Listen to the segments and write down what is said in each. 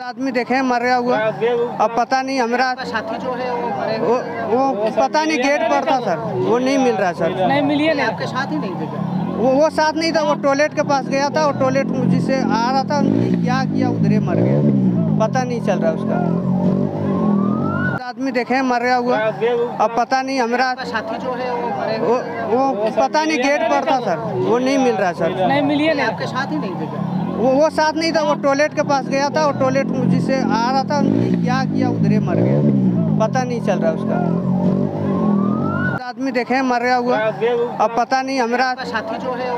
आदमी देखे मर गया हुआ। अब पता नहीं हमारा साथी जो है वो पता नहीं गेट पर था सर, वो नहीं मिल रहा सर। नहीं मिली है, आपके साथ ही नहीं दिखा। वो साथ नहीं था, वो टॉयलेट के पास गया था और टॉयलेट मुझे से आ रहा था, क्या किया उधरे मर गया, पता नहीं चल रहा उसका। आदमी देखे मर गया हुआ। अब पता नहीं हमारा साथी जो है वो पता नहीं गेट पर था सर, वो नहीं मिल रहा सर। नहीं मिली है, आपके साथ ही नहीं दिखा। वो साथ नहीं था, वो टॉयलेट के पास गया था और टॉयलेट मुझे से आ रहा था, क्या किया उधरे मर गया, पता नहीं चल रहा उसका। आदमी देखे मर गया हुआ। अब पता नहीं हमारा साथी जो है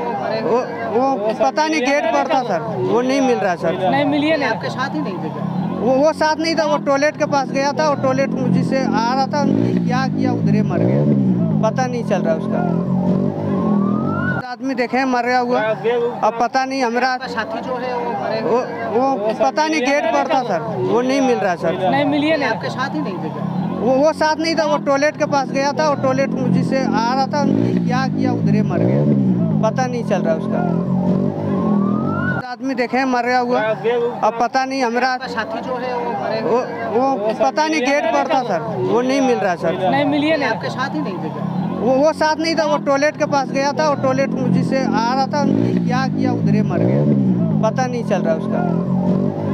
वो पता नहीं गेट पर था सर, वो नहीं मिल रहा सर। नहीं मिली है, आपके साथ ही नहीं दिखा। वो साथ नहीं था, वो टॉयलेट के पास गया था और टॉयलेट मुझे से आ रहा था, क्या किया उधरे मर गया, पता नहीं चल रहा उसका। आदमी देखे मर गया हुआ। अब पता नहीं हमारा साथी जो है वो पता नहीं गेट पर था सर, वो नहीं मिल रहा सर। नहीं मिली है, आपके साथ ही नहीं दिखा। वो साथ नहीं था, वो टॉयलेट के पास गया था और टॉयलेट मुझे से आ रहा था, क्या किया उधरे मर गया, पता नहीं चल रहा उसका। आदमी देखे मर गया हुआ। अब पता नहीं हमारा साथी जो है वो पता नहीं गेट पर था सर, वो नहीं मिल रहा सर। नहीं मिली है, आपके साथ ही नहीं दिखा। वो साथ नहीं था, वो टॉयलेट के पास गया था और टॉयलेट मुझे से आ रहा था, क्या किया उधरे मर गया, पता नहीं चल रहा उसका।